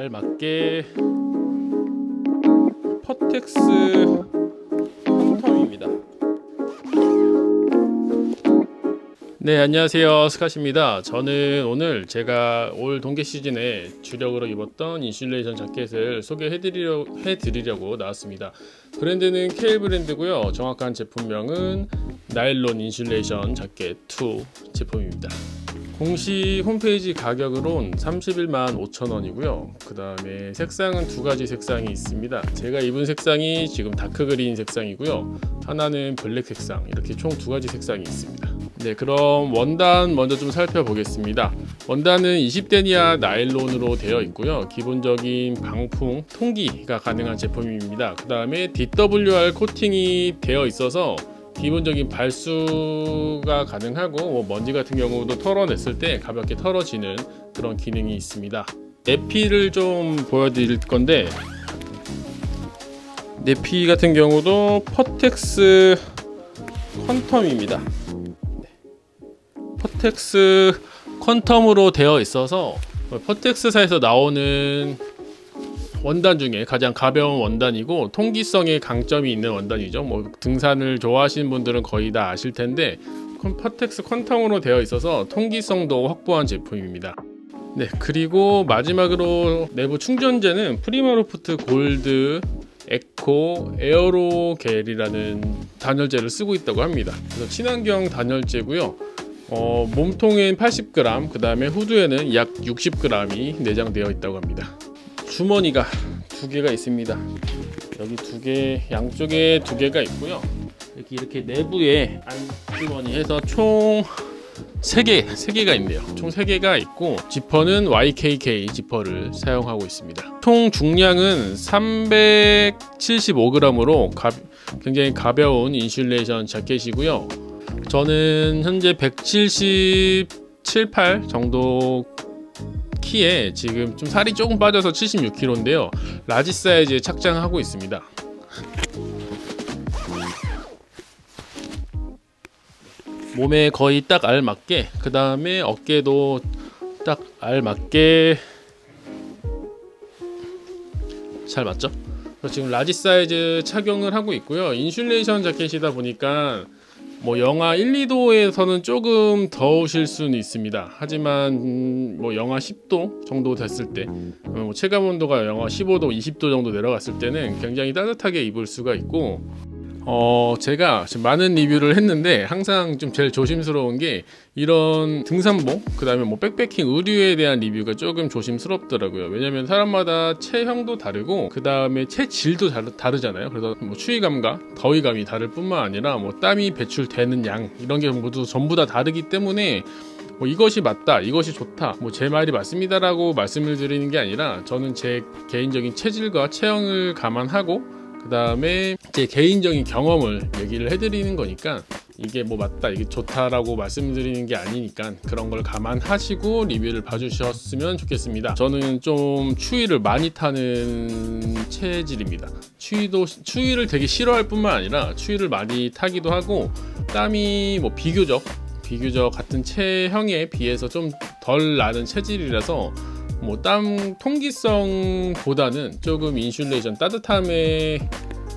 잘 맞게 퍼텍스 텀입니다. 네, 안녕하세요, 스캇입니다. 저는 오늘 제가 올 동계 시즌에 주력으로 입었던 인슐레이션 자켓을 소개해드리려고 나왔습니다. 브랜드는 케일 브랜드고요. 정확한 제품명은 나일론 인슐레이션 자켓 2 제품입니다. 공식 홈페이지 가격으론 315,000원이고요. 그 다음에 색상은 두 가지 색상이 있습니다. 제가 입은 색상이 지금 다크그린 색상이고요. 하나는 블랙 색상, 이렇게 총 두 가지 색상이 있습니다. 네, 그럼 원단 먼저 좀 살펴보겠습니다. 원단은 20데니아 나일론으로 되어 있고요. 기본적인 방풍, 통기가 가능한 제품입니다. 그 다음에 DWR 코팅이 되어 있어서 기본적인 발수가 가능하고, 뭐 먼지 같은 경우도 털어냈을 때 가볍게 털어지는 그런 기능이 있습니다. 내피를 좀 보여드릴 건데, 내피 같은 경우도 퍼텍스 퀀텀입니다. 퍼텍스 퀀텀으로 되어 있어서 퍼텍스사에서 나오는 원단 중에 가장 가벼운 원단이고 통기성의 강점이 있는 원단이죠. 뭐 등산을 좋아하시는 분들은 거의 다 아실 텐데, 퍼텍스 퀀텀으로 되어 있어서 통기성도 확보한 제품입니다. 네, 그리고 마지막으로 내부 충전재는 프리마로프트 골드 에코 에어로겔이라는 단열재를 쓰고 있다고 합니다. 그래서 친환경 단열재고요. 몸통엔 80g, 그 다음에 후드에는 약 60g이 내장되어 있다고 합니다. 주머니가 두 개가 있습니다. 여기 두 개, 양쪽에 두 개가 있고요. 이렇게 내부에 안주머니 해서 총 세 개가 있네요. 총 3개가 있고, 지퍼는 YKK 지퍼를 사용하고 있습니다. 총 중량은 375g으로 굉장히 가벼운 인슐레이션 자켓이고요. 저는 현재 177, 8 정도 키에 지금 좀 살이 조금 빠져서 76kg인데요. 라지 사이즈에 착장하고 있습니다. 몸에 거의 딱 알맞게, 그 다음에 어깨도 딱 알맞게 잘 맞죠? 지금 라지 사이즈 착용을 하고 있고요. 인슐레이션 자켓이다 보니까 뭐 영하 1~2도에서는 조금 더우실 수는 있습니다. 하지만 뭐 영하 10도 정도 됐을 때, 뭐 체감 온도가 영하 15도, 20도 정도 내려갔을 때는 굉장히 따뜻하게 입을 수가 있고, 제가 지금 많은 리뷰를 했는데 항상 좀 제일 조심스러운 게 이런 등산복, 그 다음에 뭐 백패킹 의류에 대한 리뷰가 조금 조심스럽더라고요. 왜냐면 사람마다 체형도 다르고, 그 다음에 체질도 다르잖아요. 그래서 뭐 추위감과 더위감이 다를 뿐만 아니라 뭐 땀이 배출되는 양, 이런 게 모두 전부 다 다르기 때문에 뭐 이것이 맞다, 이것이 좋다, 뭐 제 말이 맞습니다라고 말씀을 드리는 게 아니라, 저는 제 개인적인 체질과 체형을 감안하고, 그 다음에 제 개인적인 경험을 얘기를 해드리는 거니까, 이게 뭐 맞다, 이게 좋다라고 말씀드리는 게 아니니까 그런 걸 감안하시고 리뷰를 봐주셨으면 좋겠습니다. 저는 좀 추위를 많이 타는 체질입니다. 추위를 되게 싫어할 뿐만 아니라 추위를 많이 타기도 하고, 땀이 뭐 비교적 같은 체형에 비해서 좀 덜 나는 체질이라서 뭐 땀 통기성보다는 조금 인슐레이션 따뜻함에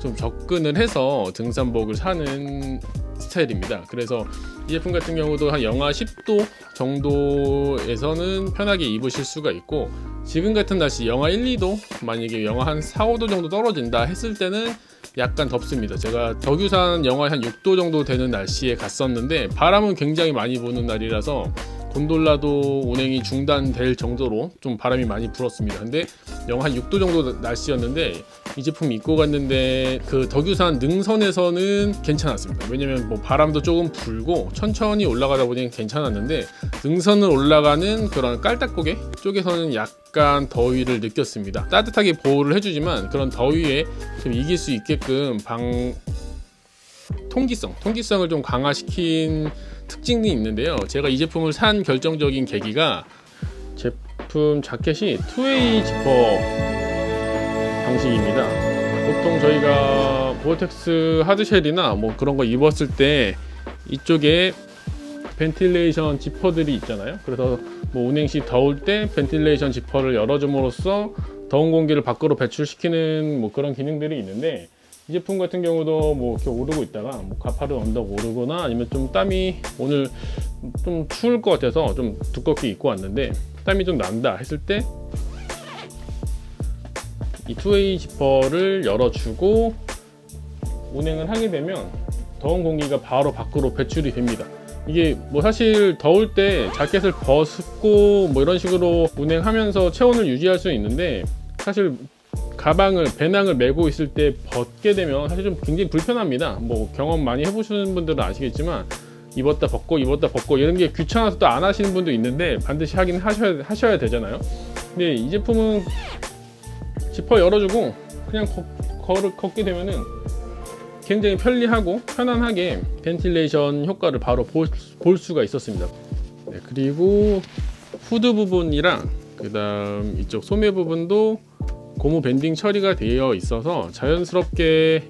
좀 접근을 해서 등산복을 사는 스타일입니다. 그래서 이 제품 같은 경우도 한 영하 10도 정도에서는 편하게 입으실 수가 있고, 지금 같은 날씨 영하 1~2도, 만약에 영하 한 4~5도 정도 떨어진다 했을 때는 약간 덥습니다. 제가 덕유산 영하 한 6도 정도 되는 날씨에 갔었는데, 바람은 굉장히 많이 부는 날이라서 곤돌라도 운행이 중단될 정도로 좀 바람이 많이 불었습니다. 근데 영하 한 6도 정도 날씨였는데, 이 제품 입고 갔는데 그 덕유산 능선에서는 괜찮았습니다. 왜냐면 뭐 바람도 조금 불고 천천히 올라가다 보니 괜찮았는데, 능선을 올라가는 그런 깔딱고개 쪽에서는 약간 더위를 느꼈습니다. 따뜻하게 보호를 해주지만 그런 더위에 좀 이길 수 있게끔 통기성을 좀 강화시킨 특징이 있는데요. 제가 이 제품을 산 결정적인 계기가, 제품 자켓이 투웨이 지퍼 방식입니다. 보통 저희가 보어텍스 하드쉘이나 뭐 그런 거 입었을 때 이쪽에 벤틸레이션 지퍼들이 있잖아요. 그래서 뭐 운행시 더울 때 벤틸레이션 지퍼를 열어줌으로써 더운 공기를 밖으로 배출시키는 뭐 그런 기능들이 있는데, 이 제품 같은 경우도 뭐 이렇게 오르고 있다가 뭐 가파른 언덕 오르거나 아니면 좀 땀이 오늘 좀 추울 것 같아서 좀 두껍게 입고 왔는데 땀이 좀 난다 했을 때 이 투웨이 지퍼를 열어주고 운행을 하게 되면 더운 공기가 바로 밖으로 배출이 됩니다. 이게 뭐 사실 더울 때 자켓을 벗고 뭐 이런 식으로 운행하면서 체온을 유지할 수는 있는데, 사실 가방을 배낭을 메고 있을 때 벗게 되면 사실 좀 굉장히 불편합니다. 뭐 경험 많이 해보시는 분들은 아시겠지만 입었다 벗고 입었다 벗고 이런 게 귀찮아서 또 안 하시는 분도 있는데 반드시 하긴 하셔야 되잖아요. 근데 이 제품은 지퍼 열어주고 그냥 걷게 되면은 굉장히 편리하고 편안하게 벤틸레이션 효과를 바로 볼 수가 있었습니다. 네, 그리고 후드 부분이랑 그 다음 이쪽 소매 부분도 고무 밴딩 처리가 되어 있어서 자연스럽게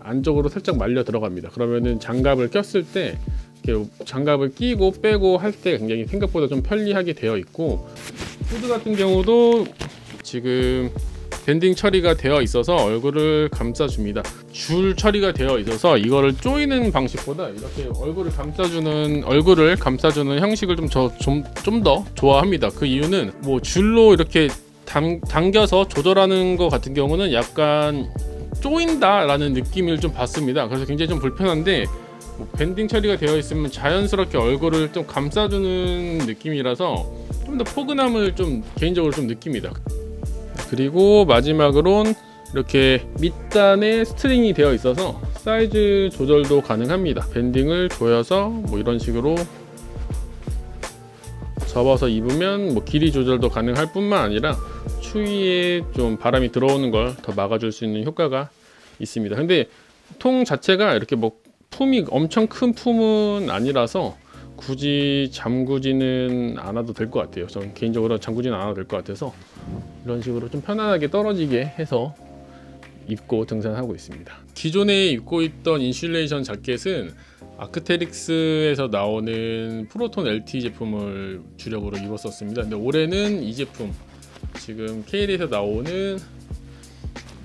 안쪽으로 살짝 말려 들어갑니다. 그러면은 장갑을 꼈을 때 이렇게 장갑을 끼고 빼고 할 때 굉장히 생각보다 좀 편리하게 되어 있고, 후드 같은 경우도 지금 밴딩 처리가 되어 있어서 얼굴을 감싸줍니다. 줄 처리가 되어 있어서 이거를 조이는 방식보다 이렇게 얼굴을 감싸주는 형식을 좀 더 좋아합니다. 그 이유는 뭐 줄로 이렇게 당겨서 조절하는 것 같은 경우는 약간 조인다 라는 느낌을 좀 받습니다. 그래서 굉장히 좀 불편한데 뭐 밴딩 처리가 되어 있으면 자연스럽게 얼굴을 좀 감싸주는 느낌이라서 좀 더 포근함을 좀 개인적으로 좀 느낍니다. 그리고 마지막으론 이렇게 밑단에 스트링이 되어 있어서 사이즈 조절도 가능합니다. 밴딩을 조여서 뭐 이런 식으로 접어서 입으면 뭐 길이 조절도 가능할 뿐만 아니라 추위에 좀 바람이 들어오는 걸 더 막아줄 수 있는 효과가 있습니다. 근데 통 자체가 이렇게 뭐 품이 엄청 큰 품은 아니라서 굳이 잠그지는 않아도 될 것 같아요. 저는 개인적으로 잠그지는 않아도 될 것 같아서 이런 식으로 좀 편안하게 떨어지게 해서 입고 등산하고 있습니다. 기존에 입고 있던 인슐레이션 자켓은 아크테릭스에서 나오는 프로톤 LT 제품을 주력으로 입었었습니다. 근데 올해는 이 제품, 지금 케일에서 나오는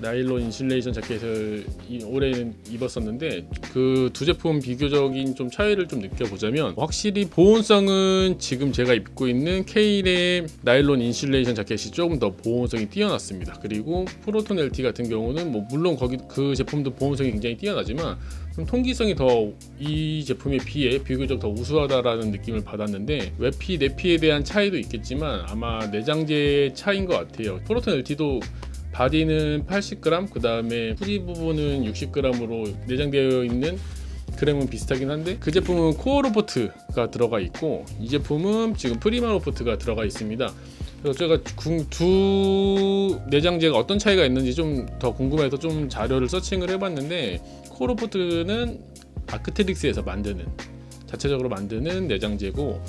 나일론 인슐레이션 자켓을 올해는 입었었는데 그 두 제품 비교적인 좀 차이를 좀 느껴보자면, 확실히 보온성은 지금 제가 입고 있는 케일의 나일론 인슐레이션 자켓이 조금 더 보온성이 뛰어났습니다. 그리고 프로톤 LT 같은 경우는 뭐 물론 그 제품도 보온성이 굉장히 뛰어나지만 좀 통기성이 더 이 제품에 비해 비교적 더 우수하다라는 느낌을 받았는데, 외피 내피에 대한 차이도 있겠지만 아마 내장재의 차이인 것 같아요. 프로톤 LT도 바디는 80g, 그 다음에 후리 부분은 60g으로 내장되어 있는 그램은 비슷하긴 한데, 그 제품은 코어 로포트가 들어가 있고 이 제품은 지금 프리마 로포트가 들어가 있습니다. 그래서 제가 두 내장재가 어떤 차이가 있는지 좀 더 궁금해서 좀 자료를 서칭을 해봤는데, 코어 로포트는 아크테릭스에서 만드는 자체적으로 만드는 내장재고,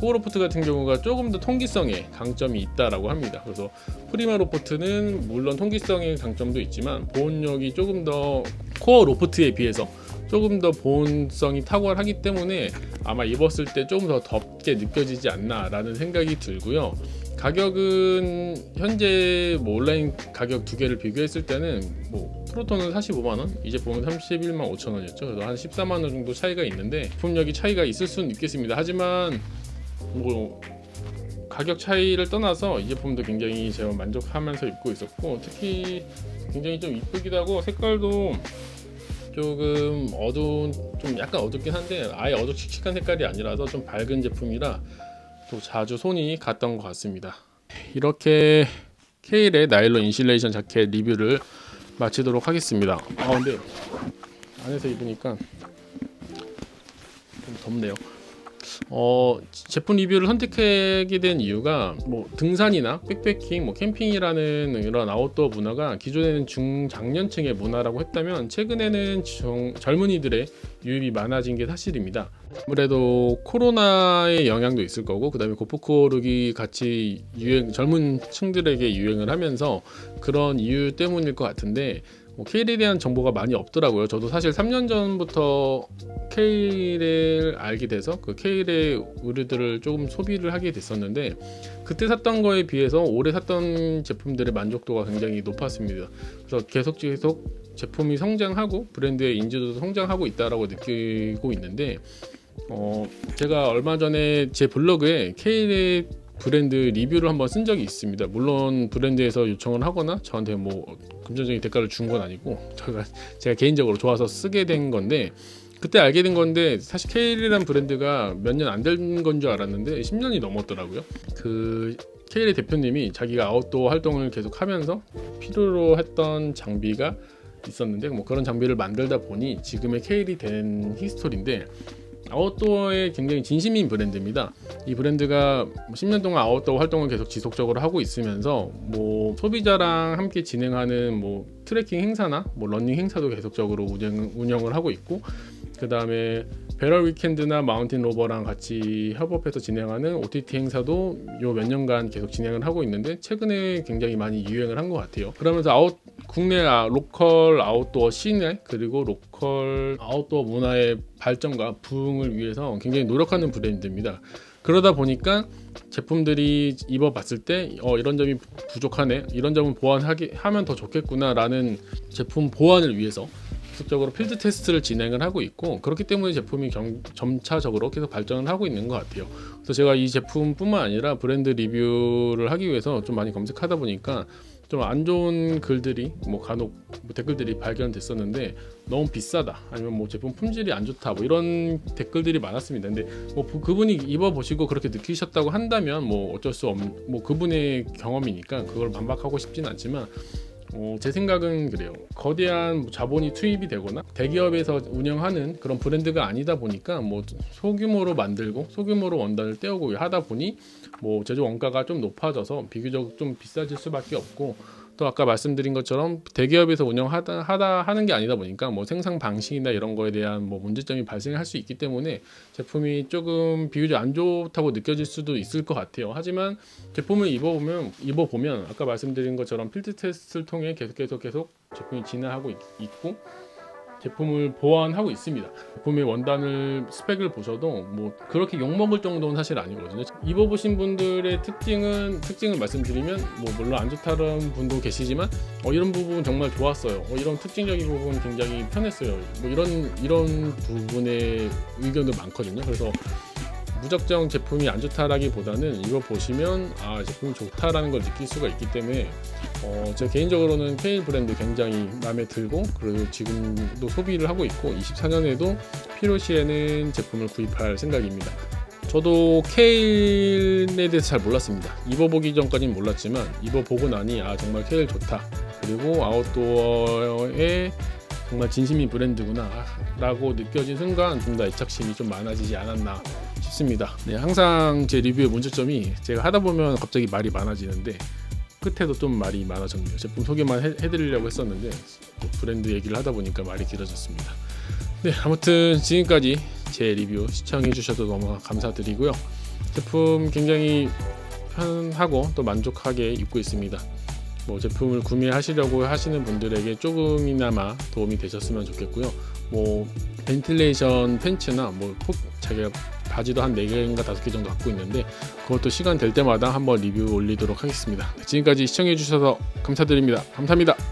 코어 로포트 같은 경우가 조금 더 통기성에 강점이 있다라고 합니다. 그래서 프리마 로포트는 물론 통기성의 강점도 있지만 보온력이 조금 더 코어 로포트에 비해서 조금 더 보온성이 탁월하기 때문에 아마 입었을 때 조금 더 덥게 느껴지지 않나 라는 생각이 들고요. 가격은 현재 뭐 온라인 가격 두 개를 비교했을 때는 뭐 프로톤은 45만원, 이 제품은 31만 5천원이었죠. 그래서 한 14만원 정도 차이가 있는데 제품력이 차이가 있을 수는 있겠습니다. 하지만 뭐 가격 차이를 떠나서 이 제품도 굉장히 제가 만족하면서 입고 있었고, 특히 굉장히 좀 이쁘기도 하고 색깔도 조금 어두운, 좀 약간 어둡긴 한데 아예 어둑칙칙한 색깔이 아니라서 좀 밝은 제품이라 또 자주 손이 갔던 것 같습니다. 이렇게 케일의 나일론 인슐레이션 자켓 리뷰를 마치도록 하겠습니다. 아 근데 안에서 입으니까 좀 덥네요. 제품 리뷰를 선택하게 된 이유가 뭐 등산이나 백패킹, 뭐 캠핑이라는 이런 아웃도어 문화가 기존에는 중장년층의 문화라고 했다면 최근에는 젊은이들의 유입이 많아진 게 사실입니다. 아무래도 코로나의 영향도 있을 거고, 그 다음에 고프코르기 같이 젊은 층들에게 유행을 하면서 그런 이유 때문일 것 같은데, 뭐 케일에 대한 정보가 많이 없더라고요. 저도 사실 3년 전부터 케일을 알게 돼서 그 케일의 의류들을 조금 소비를 하게 됐었는데, 그때 샀던 거에 비해서 올해 샀던 제품들의 만족도가 굉장히 높았습니다. 그래서 계속 제품이 성장하고 브랜드의 인지도도 성장하고 있다라고 느끼고 있는데, 제가 얼마 전에 제 블로그에 케일의 브랜드 리뷰를 한번 쓴 적이 있습니다. 물론 브랜드에서 요청을 하거나 저한테 뭐 금전적인 대가를 준 건 아니고 제가 개인적으로 좋아서 쓰게 된 건데, 그때 알게 된 건데, 사실 케일이라는 브랜드가 몇 년 안 된 건 줄 알았는데 10년이 넘었더라고요. 그 케일의 대표님이 자기가 아웃도어 활동을 계속 하면서 필요로 했던 장비가 있었는데, 뭐 그런 장비를 만들다 보니 지금의 케일이 된 히스토리인데, 아웃도어에 굉장히 진심인 브랜드입니다. 이 브랜드가 10년 동안 아웃도어 활동을 계속 지속적으로 하고 있으면서 뭐 소비자랑 함께 진행하는 뭐 트레킹 행사나 뭐 러닝 행사도 계속적으로 운영을 하고 있고, 그 다음에 배럴 위켄드나 마운틴 로버랑 같이 협업해서 진행하는 OTT 행사도 요 몇 년간 계속 진행을 하고 있는데, 최근에 굉장히 많이 유행을 한 것 같아요. 그러면서 국내 로컬 아웃도어 씬에, 그리고 로컬 아웃도어 문화의 발전과 부흥을 위해서 굉장히 노력하는 브랜드입니다. 그러다 보니까 제품들이 입어봤을 때 이런 점이 부족하네, 이런 점은 보완하면 더 좋겠구나 라는 제품 보완을 위해서 계속적으로 필드 테스트를 진행을 하고 있고, 그렇기 때문에 제품이 점차적으로 계속 발전을 하고 있는 것 같아요. 그래서 제가 이 제품뿐만 아니라 브랜드 리뷰를 하기 위해서 좀 많이 검색하다 보니까 좀 안 좋은 글들이 뭐 간혹 댓글들이 발견됐었는데, 너무 비싸다, 아니면 뭐 제품 품질이 안 좋다, 뭐 이런 댓글들이 많았습니다. 근데 뭐 그분이 입어보시고 그렇게 느끼셨다고 한다면 뭐 어쩔 수 없는, 뭐 그분의 경험이니까 그걸 반박하고 싶진 않지만, 제 생각은 그래요. 거대한 자본이 투입이 되거나 대기업에서 운영하는 그런 브랜드가 아니다 보니까 뭐 소규모로 만들고 소규모로 원단을 떼우고 하다 보니 뭐 제조 원가가 좀 높아져서 비교적 좀 비싸질 수밖에 없고, 또 아까 말씀드린 것처럼 대기업에서 운영하다 하는 게 아니다 보니까 뭐 생산 방식이나 이런 거에 대한 뭐 문제점이 발생할 수 있기 때문에 제품이 조금 비교적 안 좋다고 느껴질 수도 있을 것 같아요. 하지만 제품을 입어보면 아까 말씀드린 것처럼 필드 테스트를 통해 계속 제품이 진화하고 있고, 제품을 보완하고 있습니다. 제품의 원단을 스펙을 보셔도 뭐 그렇게 욕먹을 정도는 사실 아니거든요. 입어보신 분들의 특징을 말씀드리면, 뭐 물론 안 좋다는 분도 계시지만 이런 부분 정말 좋았어요, 이런 특징적인 부분 굉장히 편했어요, 뭐 이런 부분의 의견도 많거든요. 그래서 무작정 제품이 안 좋다라기보다는 입어보시면 제품이 좋다라는 걸 느낄 수가 있기 때문에, 제 개인적으로는 케일 브랜드 굉장히 마음에 들고, 그리고 지금도 소비를 하고 있고, 24년에도 필요시에는 제품을 구입할 생각입니다. 저도 케일에 대해서 잘 몰랐습니다. 입어보기 전까지는 몰랐지만 입어보고 나니 정말 케일 좋다, 그리고 아웃도어에 정말 진심인 브랜드구나 라고 느껴진 순간 좀 더 애착심이 좀 많아지지 않았나 싶습니다. 네, 항상 제 리뷰의 문제점이 제가 하다 보면 갑자기 말이 많아지는데, 끝에도 좀 말이 많아졌네요. 제품 소개만 해드리려고 했었는데 브랜드 얘기를 하다 보니까 말이 길어졌습니다. 네, 아무튼 지금까지 제 리뷰 시청해 주셔서 너무 감사드리고요. 제품 굉장히 편하고 또 만족하게 입고 있습니다. 뭐 제품을 구매하시려고 하시는 분들에게 조금이나마 도움이 되셨으면 좋겠고요. 뭐 벤틸레이션 팬츠나 뭐 자기가 바지도 한 4개인가 5개 정도 갖고 있는데, 그것도 시간 될 때마다 한번 리뷰 올리도록 하겠습니다. 지금까지 시청해 주셔서 감사드립니다. 감사합니다.